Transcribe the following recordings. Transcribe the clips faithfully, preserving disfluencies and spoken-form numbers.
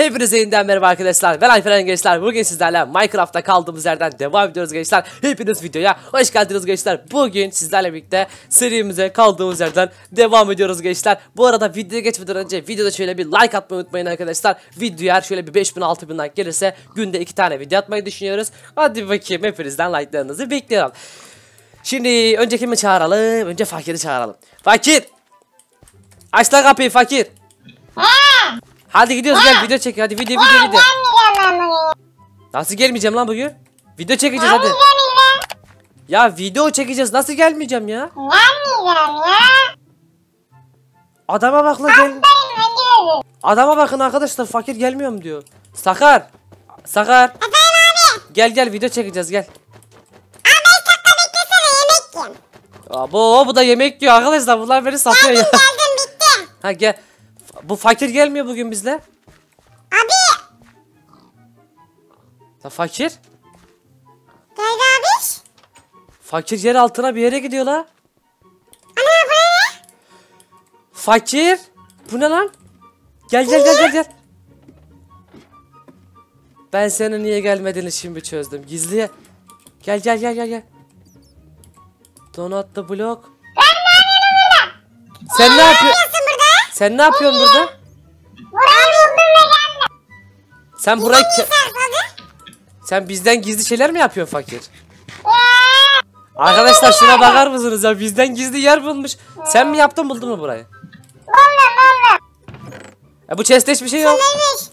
Hepinize yeniden merhaba arkadaşlar. Ben Alperen gençler. Bugün sizlerle Minecraft'ta kaldığımız yerden devam ediyoruz gençler. Hepiniz videoya hoş geldiniz gençler. Bugün sizlerle birlikte serimize kaldığımız yerden devam ediyoruz gençler. Bu arada videoya geçmeden önce videoda şöyle bir like atmayı unutmayın arkadaşlar. Videoya şöyle bir beş bin altı binden gelirse günde iki tane video atmayı düşünüyoruz. Hadi bakayım, hepinizden like'larınızı bekliyorum. Şimdi önce kimi çağıralım? Önce Fakir'i çağıralım. Fakir! Aç lan kapıyı Fakir! Aa! Hadi gidiyoruz, gel video çek, hadi video video video. Nasıl gelmeyeceğim lan bugün? Video çekeceğiz hadi. Ya video çekeceğiz, nasıl gelmeyeceğim ya? Adama bak lan, gel. Adama bakın arkadaşlar, Fakir gelmiyorum diyor. Sakar. Sakar. Gel gel, video çekeceğiz gel. Abo, bu da yemek diyor arkadaşlar, bunlar beni satıyor ya. Ha gel. Bu Fakir gelmiyor bugün bizle. Abi. Ya Fakir. Gel abi. Fakir yer altına bir yere gidiyor la. Ana bu ne? Fakir. Bu ne lan? Gel gel gel gel gel. Ben senin niye gelmediğini şimdi çözdüm. Gizliye. Gel gel gel gel gel. Donut the block. Ben ne yapıyorum burada? Sen ne yapıyorsun? Sen ne yapıyorsun burada? Sen burayı... Sen bizden gizli şeyler mi yapıyorsun Fakir? Arkadaşlar şuna bakar mısınız ya? Bizden gizli yer bulmuş. Sen mi yaptın, buldun mu burayı? E bu chest'te hiçbir şey yok.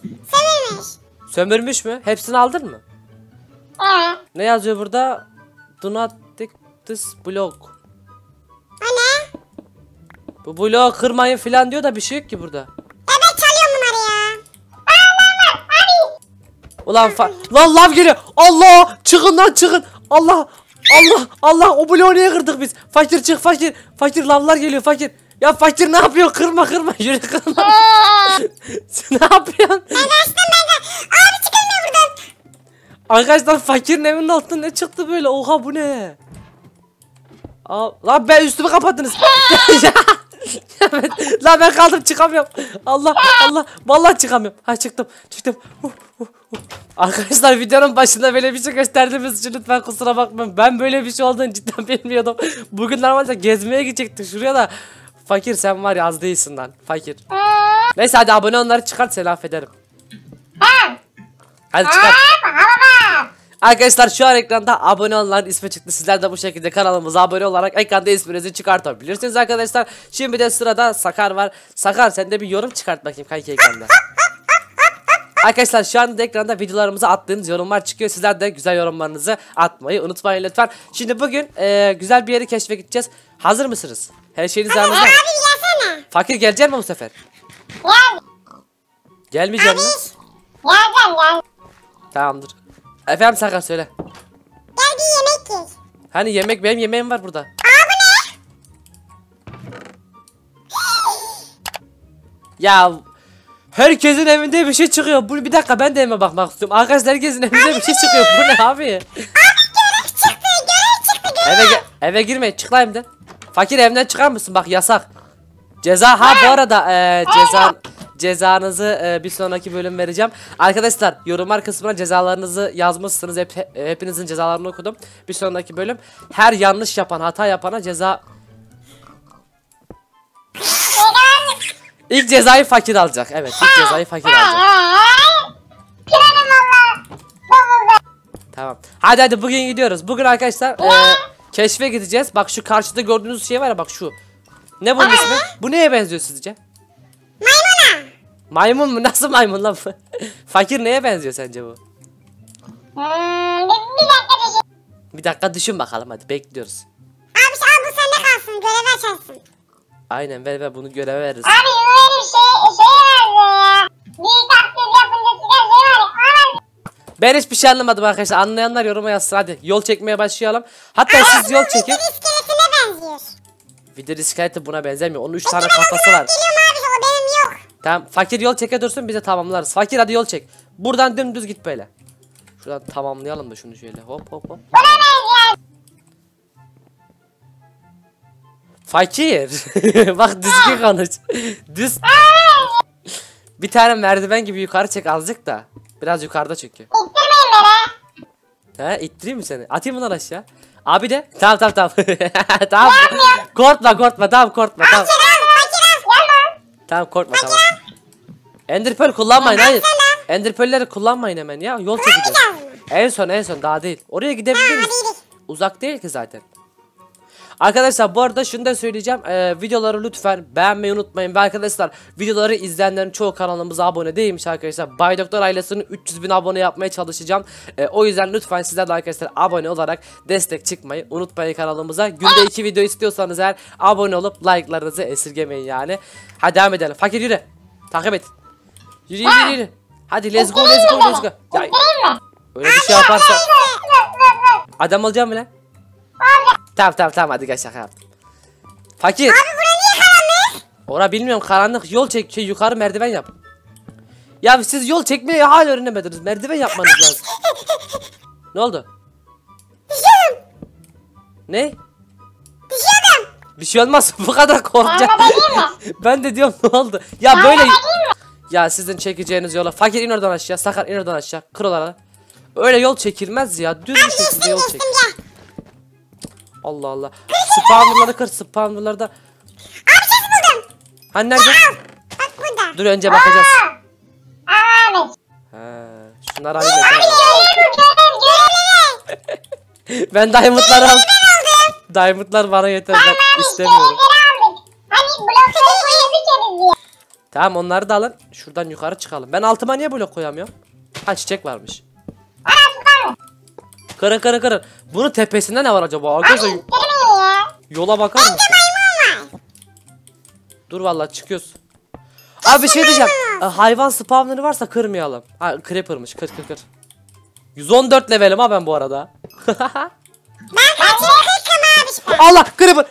Sömürmüş. Sömürmüş mü? Hepsini aldın mı? Ne yazıyor burada? Do not take this block. Bu bloğu kırmayın filan diyor da bir şey yok ki burada. Evet, çalıyorum bunları ya. Aa, lan, abi. Ulan fa... Lan lav geliyor. Allah! Çıkın lan çıkın. Allah! Allah! Allah! O bloğu niye kırdık biz? Fakir çık Fakir. Fakir lavlar geliyor Fakir. Ya Fakir ne yapıyor? Kırma kırma. Yürü kırma. Sen ne yapıyorsun? Ben açtım ben. Abi çıkılmıyor buradan. Arkadaşlar Fakir'in evinin altında ne çıktı böyle? Oha bu ne? Aa, lan ben üstümü kapattınız. La ben kaldım, çıkamıyorum. Allah Allah, vallahi çıkamıyorum. Ha çıktım çıktım. Uh, uh, uh. Arkadaşlar videonun başında böyle bir şey gösterdiğimiz için lütfen kusura bakmayın. Ben böyle bir şey olduğunu cidden bilmiyordum. Bugün normalde gezmeye gidecektim şuraya da. Fakir sen var ya, az değilsin lan Fakir. Neyse hadi abone onları çıkart, selam ederim. Hadi çıkart. Arkadaşlar şu an ekranda abone olanların ismi çıktı. Sizler de bu şekilde kanalımıza abone olarak ekranda isminizi çıkartabilirsiniz arkadaşlar. Şimdi de sırada Sakar var. Sakar sen de bir yorum çıkart bakayım kanki ekranda. Arkadaşlar şu anda ekranda videolarımıza attığınız yorumlar çıkıyor. Sizler de güzel yorumlarınızı atmayı unutmayın lütfen. Şimdi bugün e, güzel bir yeri keşfe gideceğiz. Hazır mısınız? Her şeyiniz yanınızda. Fakir gelecek mi bu sefer? Gel. Gelmeyecek mi? Gel gel gel. Tamamdır. Efendim Sakar söyle. Gel bir yemek yiyelim. Hani yemek, benim yemeğim var burada. Aa bu ne? Ya herkesin evinde bir şey çıkıyor. Bu bir dakika, ben de evime bakmak istiyorum. Arkadaşlar herkesin evinde abi bir şey çıkıyor. Bu ne abi? Abi görek çıktı, görek çıktı, görek. Eve, eve girme, çık lan evden. Fakir evden çıkar mısın? Bak yasak. Ceza ha, ha. bu arada e, ceza. Cezanızı e, bir sonraki bölüm vereceğim. Arkadaşlar yorumlar kısmına cezalarınızı yazmışsınız. Hep, he, hepinizin cezalarını okudum. Bir sonraki bölüm her yanlış yapan, hata yapana ceza. İlk cezayı Fakir alacak. Evet, ilk cezayı Fakir alacak. Tamam. Hadi hadi bugün gidiyoruz. Bugün arkadaşlar e, keşfe gideceğiz. Bak şu karşıda gördüğünüz şey var ya, bak şu. Ne bunun ismi? Bu neye benziyor sizce? Maymun mu? Nasıl maymun lan bu? Fakir neye benziyor sence bu? Hmm, bir, bir dakika düşün. Bir dakika düşün bakalım, hadi bekliyoruz. Abi al bu sende kalsın, göreve açarsın. Aynen ver ver, bunu göreve veririz. Abi öyle bir şey, şey var ya. Bir taktik yapınca size şey var ya. Ben hiçbir şey anlamadım arkadaşlar, anlayanlar yoruma yazsın hadi. Yol çekmeye başlayalım. Hatta abi, siz yol çekin. Vidir iskeletine benziyor. Vidir iskeleti buna benzemiyor, onun üç tane kafası var. Tamam, Fakir yol çeke dursun, bize tamamlarız. Fakir hadi yol çek. Buradan dümdüz git böyle. Şuradan tamamlayalım da şunu şöyle. Hop hop hop. Fakir. Bak düzgün konuş. Düz. Bir tane merdiven gibi yukarı çek azıcık da. Biraz yukarıda çünkü. İttirmeyin beni. He, ittireyim mi seni? Atayım bunları aşağı. Abi de tamam tamam tamam. Tamam. Korkma korkma tamam korkma tamam. Fakir az fakir az yanma. Tamam korkma fakir tamam. Ender Pearl kullanmayın hayır. Ender Pearl'leri kullanmayın hemen ya. Yol çekeceğiz. En son en son daha değil. Oraya gidebiliriz. Uzak değil ki zaten. Arkadaşlar bu arada şunu da söyleyeceğim, ee, videoları lütfen beğenmeyi unutmayın ve arkadaşlar videoları izleyenlerin çoğu kanalımıza abone değilmiş arkadaşlar. Bay Doktor ailesinin üç yüz bin abone yapmaya çalışacağım. ee, O yüzden lütfen sizler de arkadaşlar abone olarak destek çıkmayı unutmayın kanalımıza. Günde iki video istiyorsanız eğer abone olup like'larınızı esirgemeyin yani. Hadi devam edelim. Fakir yürü, takip et. Yürü yürü yürü. Hadi let's go let's go let's go. Ya, öyle bir şey yaparsa adam olacağım mı lan? Tamam tamam tamam hadi gel şaka yaptım. Fakir. Abi bura niye karanlık? Ora bilmiyorum karanlık, yol çek şey, yukarı merdiven yap. Ya siz yol çekmeyi hala öğrenemediniz, merdiven yapmanız lazım. Ne oldu? Düşüyordum. Ne? Düşüyordum. Bir şey olmaz bu kadar korkacak. Ben de diyorum ne oldu? Ya Arada böyle. Ya sizin çekeceğiniz yola. Fakir in oradan aşağı, Sakar in oradan aşağı, kır oraları. Öyle yol çekilmez ya, düz bir şekilde yol çek. Allah Allah. Spawnerları kır, spawnerları da. Abi sizi buldum. Hani nerede? Bak burada. Dur önce bakacağız. Aa, abi. He, şunları alayım. Ben diamondları aldım. Diamondlar bana yeter. Ben istemiyorum. Hani blokları koyabiliriz diye. Tamam onları da alın. Şuradan yukarı çıkalım. Ben altıma niye blok koyamıyorum? Ha çiçek varmış. Kırın kırın kırın. Bunun tepesinde ne var acaba? Arkadaşlar yola bakar mısın? Dur vallahi çıkıyoruz. Abi bir şey diyeceğim. Hayvan spawnları varsa kırmayalım. Ha Creeper'mış. Kır kır kır. yüz on dört levelim ha ben bu arada. Allah Creeper.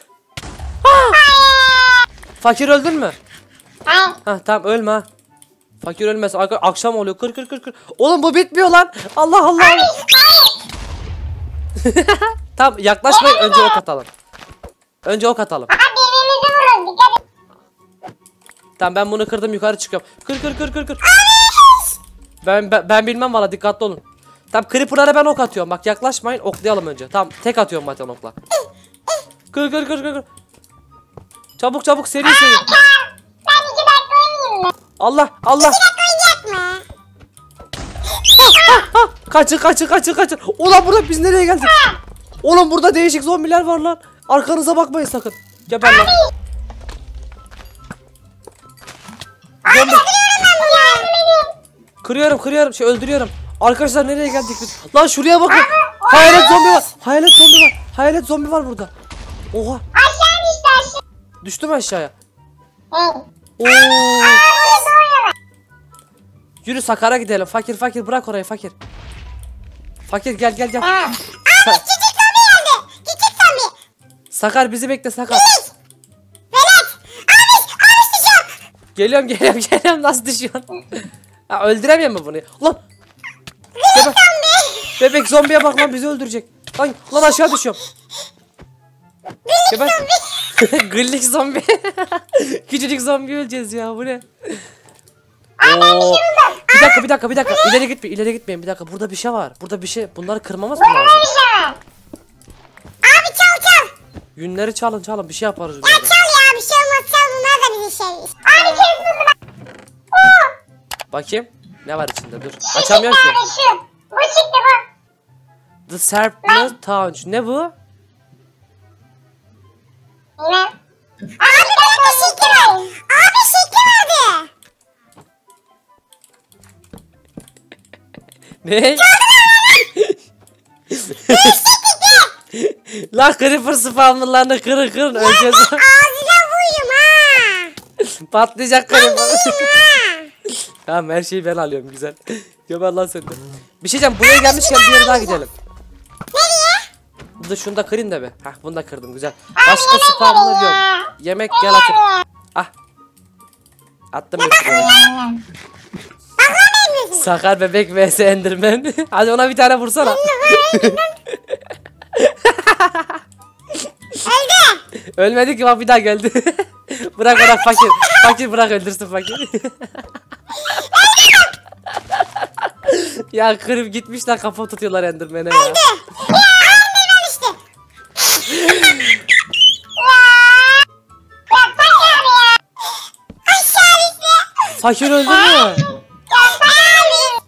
Fakir öldün mü? Ha tamam ölme ha. Fakir ölmez. Akşam oluyor. Kır kır kır kır. Oğlum bu bitmiyor lan. Allah Allah. Tam yaklaşmayın önce ok atalım. Önce ok atalım. Tamam ben bunu kırdım yukarı çıkıyorum. Kır kır kır kır kır. Ben ben, ben bilmem valla dikkatli olun. Tamam creeper'lara ben ok atıyorum. Bak yaklaşmayın oklayalım önce. Tamam tek atıyorum zaten okla. Kır kır kır kır kır. Çabuk çabuk seri seri. Allah Allah. Kaçın kaçın kaçın kaçın. Ulan burada biz nereye geldik? Oğlum burada değişik zombiler var lan. Arkanıza bakmayın sakın. Geber lan. Zombi. Kırıyorum kırıyorum şey öldürüyorum. Arkadaşlar nereye geldik biz? Lan şuraya bakın. Hayalet zombi var. Hayalet zombi var. Hayalet zombi var burada. Oha. Aşağı düştü aşağı. Düştü mü aşağıya? Oo. Yürü Sakar'a gidelim. Fakir fakir bırak orayı fakir. Fakir gel gel gel. Abi küçük zombi geldi. Küçük zombi. Sakar bizi bekle Sakar. Melek. Melek. Abi abi düşüyor. Geliyorum geliyorum geliyorum nasıl düşüyorsun? Ya öldüremiyor mu bunu? Ulan. Bebek zombi. Bebek zombiye bak lan bizi öldürecek. Lan, lan aşağı düşüyorum. Gülük zombi. Gülük zombi. Küçücük zombi öleceğiz ya bu ne? Oo. Bir dakika bir dakika bir dakika ileri gitme ileri gitmeyin bir dakika burada bir şey var burada bir şey bunları kırmamaz mı lazım? Abi çal çal. Yünleri çalın çalın bir şey yaparız. Ya çal ya bir şey olmaz çal bunlar da bir şey. Abi çal. Bakayım ne var içinde dur. Açamıyor ki. Bu çıktı bu. The Serpent Touch ne bu? Ne? Abi bir şekil var. Abi şekil vardı. Ne? Lan creeper spawnerlarını kırın kırın öleceğiz. Ağzına vurayım ha. Patlayacak creeper. Tamam her şeyi ben alıyorum güzel. Gömer lan sende. Bir şey diyeceğim buraya gelmişken bir yere daha gidelim. Nereye? Dur şunu da kırayım da be. Hah bunu da kırdım güzel. Başka spawner yok. Yemek gel atayım. Ah. Attım üstüne. Sakar bebek vs Enderman. Hadi ona bir tane vursana. Öldü. Ölmedi ki bak bir daha geldi. Bırak bırak fakir. Fakir bırak öldürsün fakir. Ya kırıp gitmişler, kafa tutuyorlar Enderman'e ya. Öldü. Ya Enderman işte. Ya bak abi ya. Aşağı işte. Fakir öldü mü? Ya bak abi.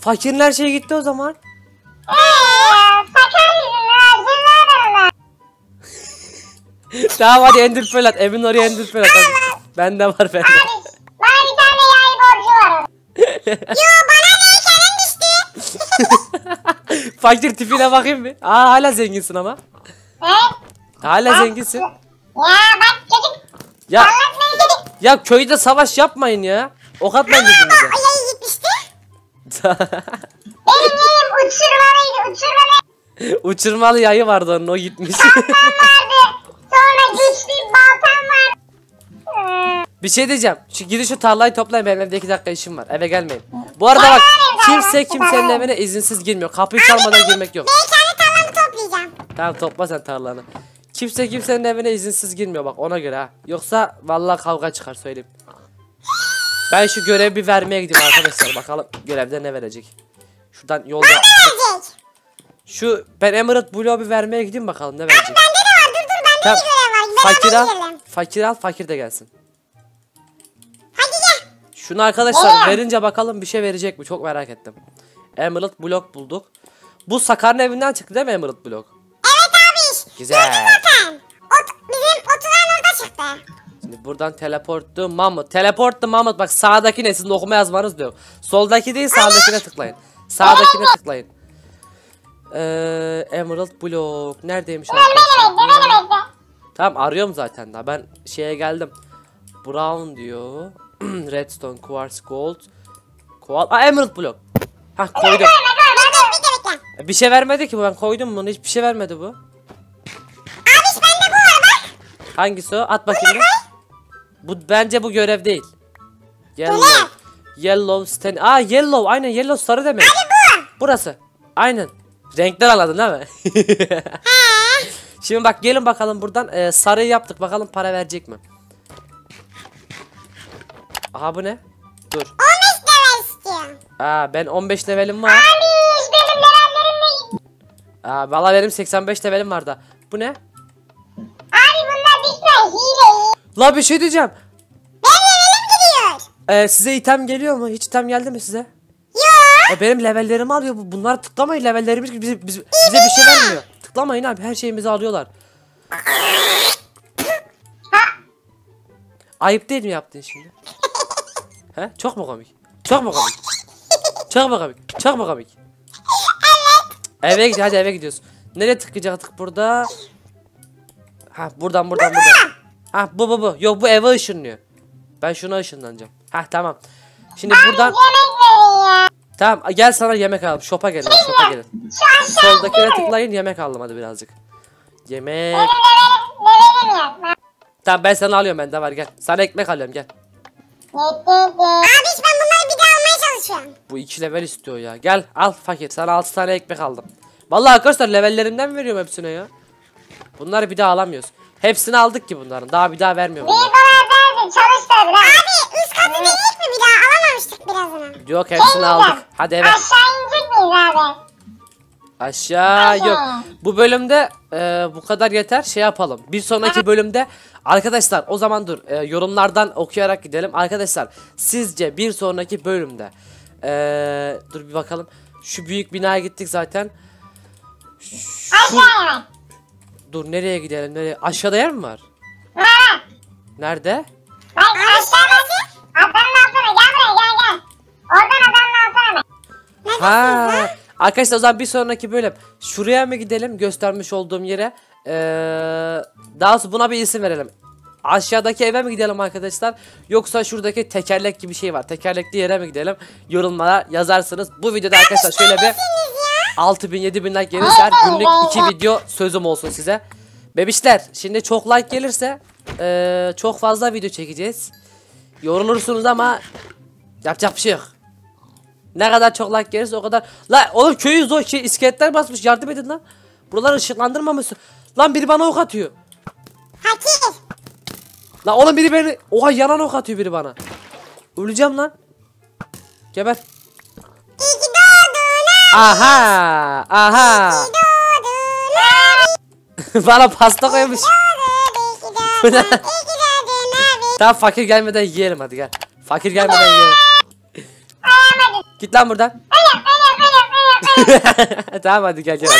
Fakirin her şeyi gitti o zaman. Tamam hadi Ender Pearl at. Evin oraya Ender Pearl at. Bende var bende. Abi bana bir tane yay borcu var. Yo bana ne heykelin düştü. Fakir tipine bakayım bir. Aa hala zenginsin ama. Evet. Hala bak, zenginsin. Ya bak çocuk. Ya, ya köyde savaş yapmayın ya. Ok atmayın birbirinize. Ama o yayı gitmişti. Benim yayım uçurmalıydı uçurmalı. Uçurmalı yayı vardı onun, o gitmiş. Bir şey diyeceğim. Şu gidin şu tarlayı toplayın. Benim evde iki dakika işim var. Eve gelmeyin. Bu arada bak kimse kimsenin evine izinsiz girmiyor. Kapıyı çalmadan girmek yok. Ben kendi tarlamı toplayacağım. Tamam topla sen tarlanı. Kimse kimsenin evine izinsiz girmiyor bak, ona göre ha. Yoksa vallahi kavga çıkar söyleyeyim. Ben şu görevi bir vermeye gideyim arkadaşlar. Bakalım görevde ne verecek. Şuradan yolda. Ne verecek? Şu ben Emerald Blok'u bir vermeye gideyim bakalım ne verecek. Abi bende de var, dur dur bende de görev var. Fakir al. Fakir al, fakir de gelsin. Şunu arkadaşlar verince bakalım bir şey verecek mi? Çok merak ettim. Emerald Blok bulduk. Bu Sakar'ın evinden çıktı değil mi Emerald Blok? Evet abi. Güzel. Zaten. Ot, bizim oturan orada çıktı. Şimdi buradan teleportlu mamut. Teleportlu mamut. Bak sağdaki ne? Sizin okuma yazmanız diyor. Soldaki değil sağdakine tıklayın. Sağdakine tıklayın. Ee, Emerald Blok. Neredeymiş? Beni bekle, beni bekle. Tamam arıyorum zaten daha. Ben şeye geldim. Brown diyor. Redstone, Quartz, Gold, Koal. Aa Emerald Blok. Hah koydum. Bir şey vermedi ki bu, ben koydum bunu, hiçbir şey vermedi bu. Abi bende bu var bak. Hangisi o? At bakayım. Bu bence bu görev değil. Yellow. Yellowstone. Aa yellow, aynen yellow sarı demek. Abi bu. Burası. Aynen. Renkler aladın değil mi? Şimdi bak gelin bakalım buradan ee, sarıyı yaptık, bakalım para verecek mi? Aha bu ne? Dur. on beş level istiyorum. Aa ben on beş levelim var. Abi benim levellerim ne? Aa valla benim seksen beş levelim var da. Bu ne? Abi bunlar düşman hile. La bir şey diyeceğim. Benim levelim gidiyor. Ee, size item geliyor mu? Hiç item geldi mi size? Yok. Benim levellerimi alıyor. Bunlar tıklamayın, levellerimiz bize, bize, bize bir şey vermiyor. Tıklamayın abi, her şeyimizi alıyorlar. Ayıp değil mi yaptın şimdi? He? Çok mu komik? Çok mu komik? Çok mu komik? Çok mu komik? Evet. Eve gidiyoruz, hadi eve gidiyoruz. Nereye tıklayacaktık burada? Ha buradan buradan baba. Buradan. Ha bu bu bu. Yok bu eve ışınlıyor. Ben şuna ışınlanacağım. Ha tamam. Şimdi abi, buradan. Tamam gel sana yemek alalım. Şopa gelin. Şopa gelin. Soldakine tıklayın, yemek alalım hadi birazcık. Yemek. Tamam ben sana alıyorum, bende var gel. Sana ekmek alıyorum gel. Abiş ben bunları bir daha almaya çalışıyorum. Bu iki level istiyor ya. Gel al fakir, sana altı tane ekmek aldım. Vallahi arkadaşlar levellerimden veriyorum hepsine ya. Bunları bir daha alamıyoruz. Hepsini aldık ki bunların. Daha bir daha vermiyorum. Bir dolar verdin çalıştı. Abi üst katı dedik mi bir daha alamamıştık birazını. Yok hepsini aldık. Hadi evet. Aşağı inecek miyiz abi? Aşağı yok. Bu bölümde e, bu kadar yeter, şey yapalım. Bir sonraki bölümde arkadaşlar o zaman dur e, yorumlardan okuyarak gidelim. Arkadaşlar sizce bir sonraki bölümde e, dur bir bakalım. Şu büyük binaya gittik zaten. Şu... Dur nereye gidelim nereye? Aşağıda yer mi var? Nerede? Ha. Arkadaşlar o zaman bir sonraki bölüm şuraya mı gidelim, göstermiş olduğum yere? Ee, daha sonra buna bir isim verelim. Aşağıdaki eve mi gidelim arkadaşlar? Yoksa şuradaki tekerlek gibi şey var. Tekerlekli yere mi gidelim? Yorumlara yazarsınız. Bu videoda arkadaşlar şöyle bir altı bin yedi bin like gelirse günlük iki video sözüm olsun size. Bebişler şimdi çok like gelirse ee, çok fazla video çekeceğiz. Yorulursunuz ama yapacak bir şey yok. Ne kadar çok like gelirse o kadar. La oğlum köyü zor ki iskeletler basmış, yardım edin lan. Buraları ışıklandırmamışsın. Lan biri bana ok atıyor. Fakir. La oğlum biri beni. Oha yanan ok atıyor biri bana. Öleceğim lan. Geber. İyi ki doğdun. Aha. Aha. Bana pasta koymuş. Tamam, fakir gelmeden yiyelim, hadi gel. Fakir gelmeden yiyelim. Git lan buradan. Tamam hadi gel, gel hadi.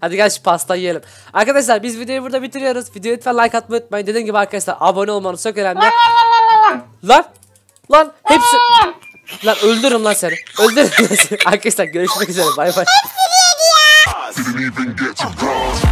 Hadi gel şu pastayı yiyelim. Arkadaşlar biz videoyu burada bitiriyoruz. Videoyu lütfen like atmayı unutmayın. Dediğim gibi arkadaşlar abone olmanız çok önemli. Lan lan hepsi. Lan öldürürüm lan seni. Öldürürüm lan seni. Arkadaşlar görüşmek üzere, bay bay.